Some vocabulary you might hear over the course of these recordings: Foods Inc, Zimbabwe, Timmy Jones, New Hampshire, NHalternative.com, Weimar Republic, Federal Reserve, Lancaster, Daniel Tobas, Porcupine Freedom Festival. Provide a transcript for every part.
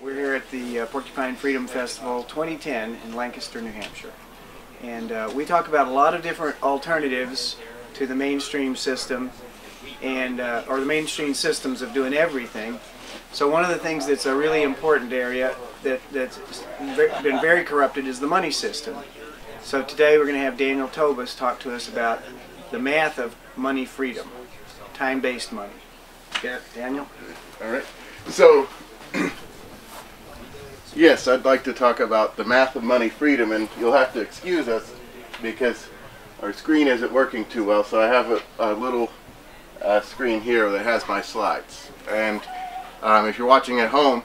We're here at the Porcupine Freedom Festival 2010 in Lancaster, New Hampshire. And we talk about a lot of different alternatives to the mainstream system and or the mainstream systems of doing everything. So one of the things that's a really important area that's been very corrupted is the money system. So today we're going to have Daniel Tobas talk to us about the math of money freedom, time-based money. Yeah, Daniel? All right. So, yes, I'd like to talk about the math of money freedom, and you'll have to excuse us because our screen isn't working too well, so I have a little screen here that has my slides. And if you're watching at home,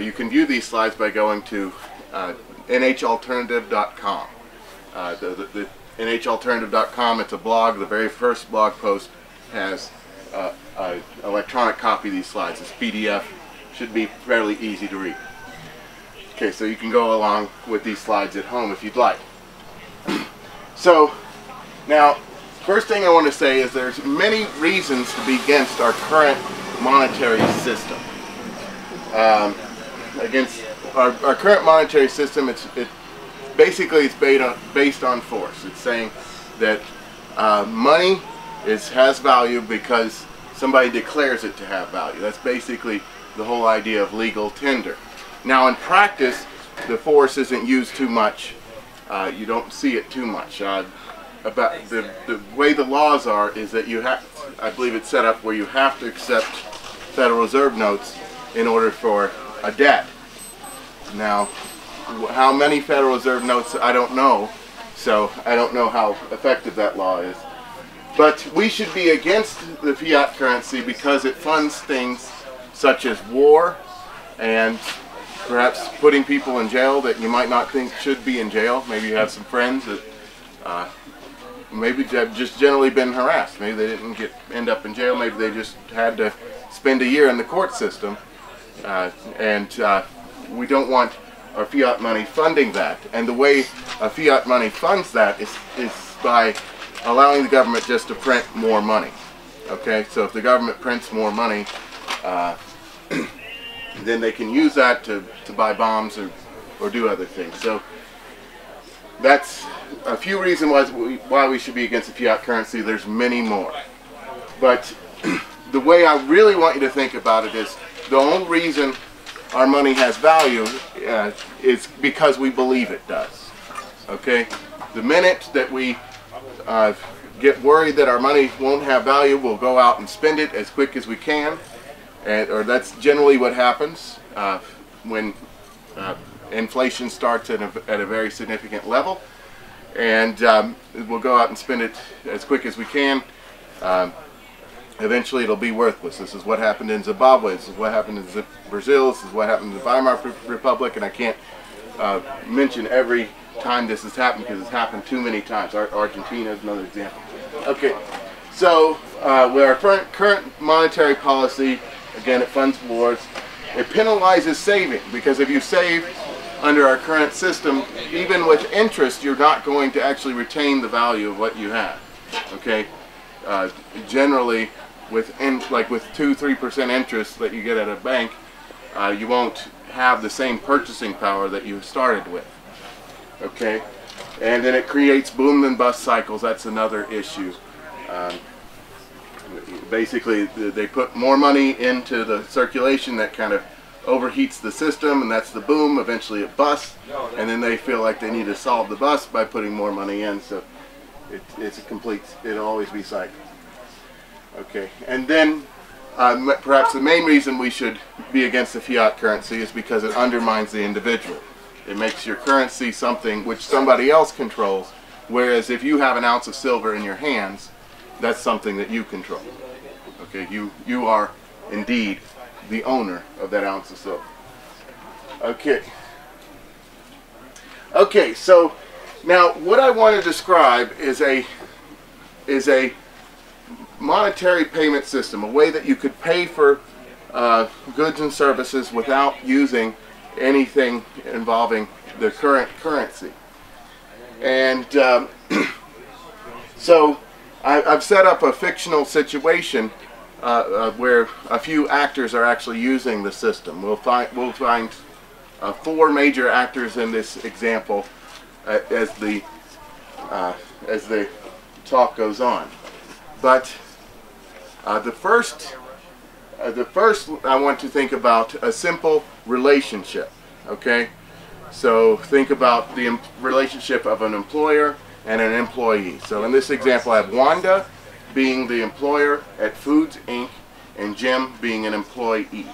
you can view these slides by going to NHalternative.com. The NHalternative.com, it's a blog. The very first blog post has an electronic copy of these slides. It's PDF, should be fairly easy to read. Okay, so you can go along with these slides at home if you'd like. So, now, first thing I want to say is there's many reasons to be against our current monetary system. Against our current monetary system, it's basically based on force. It's saying that money has value because somebody declares it to have value. That's basically the whole idea of legal tender. Now in practice, the force isn't used too much. You don't see it too much. About the way the laws are is that you have, I believe it's set up where you have to accept Federal Reserve notes in order for a debt. Now, how many Federal Reserve notes, I don't know, so I don't know how effective that law is. But we should be against the fiat currency because it funds things such as war and perhaps putting people in jail that you might not think should be in jail. Maybe you have some friends that maybe have just generally been harassed. Maybe they didn't end up in jail. Maybe they just had to spend a year in the court system. And we don't want our fiat money funding that. And the way fiat money funds that is by allowing the government just to print more money. Okay, so if the government prints more money, then they can use that to buy bombs or do other things. So that's a few reasons why we should be against the fiat currency. There's many more. But the way I really want you to think about it is the only reason our money has value is because we believe it does. Okay? The minute that we get worried that our money won't have value, we'll go out and spend it as quick as we can, or that's generally what happens when inflation starts at a very significant level, and we'll go out and spend it as quick as we can. Eventually it'll be worthless. This is what happened in Zimbabwe, this is what happened in Brazil, this is what happened in the Weimar Republic, and I can't mention every time this has happened because it's happened too many times. Argentina is another example. Okay, so with our current monetary policy, again, it funds wars. It penalizes saving because if you save under our current system, even with interest, you're not going to actually retain the value of what you have. Okay, generally, like with 2-3% interest that you get at a bank, you won't have the same purchasing power that you started with. Okay, and then it creates boom and bust cycles. That's another issue. Basically, they put more money into the circulation that kind of overheats the system, and that's the boom. Eventually it busts, and then they feel like they need to solve the bust by putting more money in. So it's a complete, it'll always be cycles. Okay, and then perhaps the main reason we should be against the fiat currency is because it undermines the individual. It makes your currency something which somebody else controls, whereas if you have an ounce of silver in your hands, that's something that you control. Okay, you are indeed the owner of that ounce of silver. Okay. Okay, so now what I want to describe is a monetary payment system, a way that you could pay for goods and services without using anything involving the current currency. And so I've set up a fictional situation where a few actors are actually using the system. We'll find four major actors in this example as the talk goes on. But the first I want to think about a simple relationship. Okay, so think about the relationship of an employer and an employee. So in this example, I have Wanda being the employer at Foods Inc. and Jim being an employee.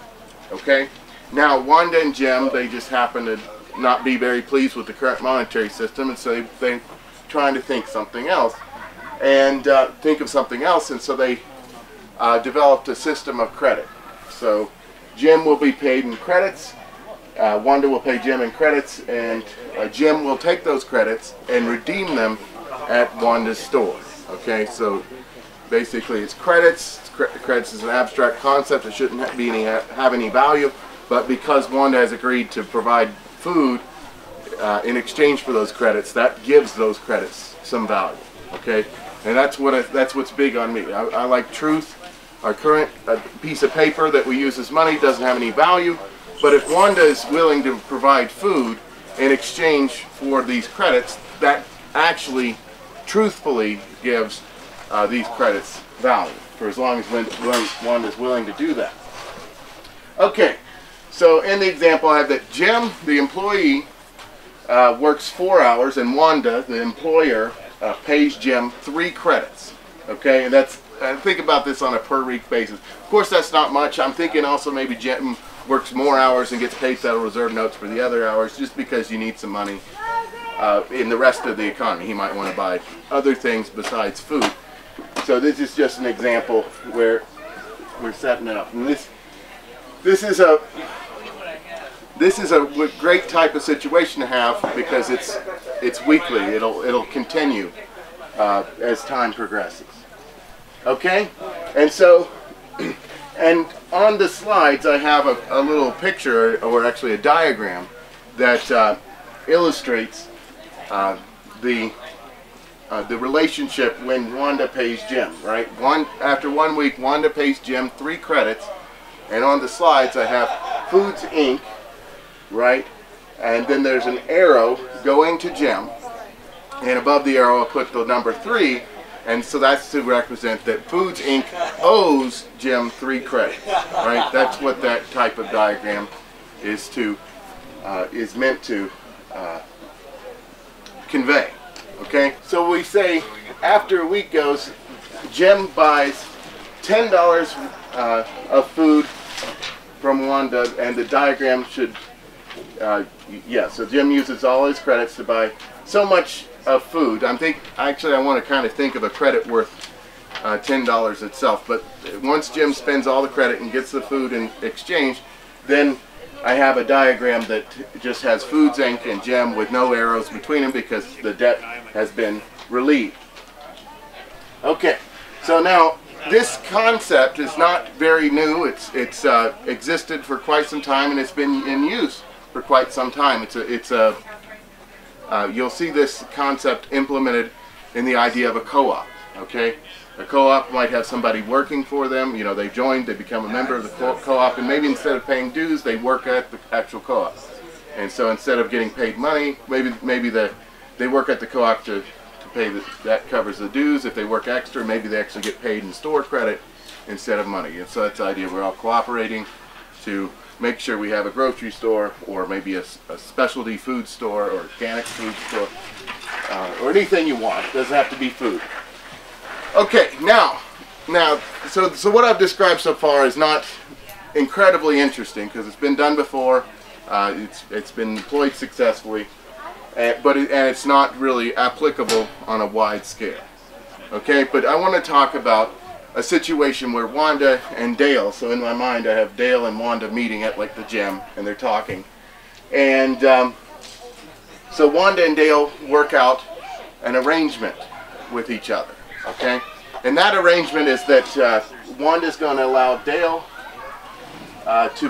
Okay, now Wanda and Jim, they just happen to not be very pleased with the current monetary system, and so they're trying to think something else, and so they developed a system of credit. So Jim will be paid in credits, Wanda will pay Jim in credits, and Jim will take those credits and redeem them at Wanda's store. Okay, so basically it's credits. Credits is an abstract concept. It shouldn't be have any value, but because Wanda has agreed to provide food in exchange for those credits, that gives those credits some value. Okay, and that's what's big on me. I like truth. Our current piece of paper that we use as money doesn't have any value, but if Wanda is willing to provide food in exchange for these credits, that actually truthfully gives these credits value, for as long as Wanda is willing to do that. Okay, so in the example I have that Jim, the employee, works 4 hours, and Wanda, the employer, pays Jim 3 credits. Okay, and that's, think about this on a per week basis. Of course, that's not much. I'm thinking also maybe Jim works more hours and gets paid Federal Reserve notes for the other hours, just because you need some money in the rest of the economy. He might want to buy other things besides food. So this is just an example where we're setting it up. And this is a great type of situation to have, because it's weekly. It'll continue as time progresses. Okay, and so on the slides I have a little picture, or actually a diagram, that illustrates the relationship when Wanda pays Jim. Right, after 1 week, Wanda pays Jim 3 credits, and on the slides I have Foods Inc. Right, and then there's an arrow going to Jim, and above the arrow I'll put the number 3, and so that's to represent that Foods Inc. owes Jim 3 credits. Right, that's what that type of diagram is to is meant to convey. Okay, so we say after a week goes, Jim buys $10 of food from Wanda, and the diagram should. So Jim uses all his credits to buy so much of food. I want to kind of think of a credit worth $10 itself. But once Jim spends all the credit and gets the food in exchange, then I have a diagram that just has Foods Inc. and Jim with no arrows between them, because the debt has been relieved. Okay, so now this concept is not very new. It's existed for quite some time, and it's been in use for quite some time. You'll see this concept implemented in the idea of a co-op. Okay, a co-op might have somebody working for them. You know, they joined, they become a member of the co-op, and maybe instead of paying dues, they work at the actual co-op. And so instead of getting paid money, maybe they work at the co-op to pay that covers the dues. If they work extra, maybe they actually get paid in store credit instead of money. And so that's the idea. We're all cooperating to make sure we have a grocery store, or maybe a specialty food store, or organic food store, or anything you want. It doesn't have to be food. Okay, so what I've described so far is not incredibly interesting, because it's been done before, it's been employed successfully, and it's not really applicable on a wide scale. Okay, but I want to talk about a situation where Wanda and Dale, so in my mind I have Dale and Wanda meeting at like the gym, and they're talking, and so Wanda and Dale work out an arrangement with each other. Okay, and that arrangement is that Wanda's going to allow Dale Dale to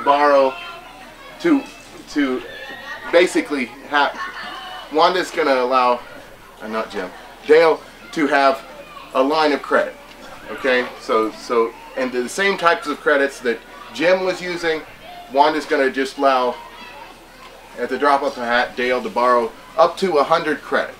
have a line of credit. Okay, so and the same types of credits that Jim was using, Wanda's going to just allow, at the drop of a hat, Dale to borrow up to 100 credits.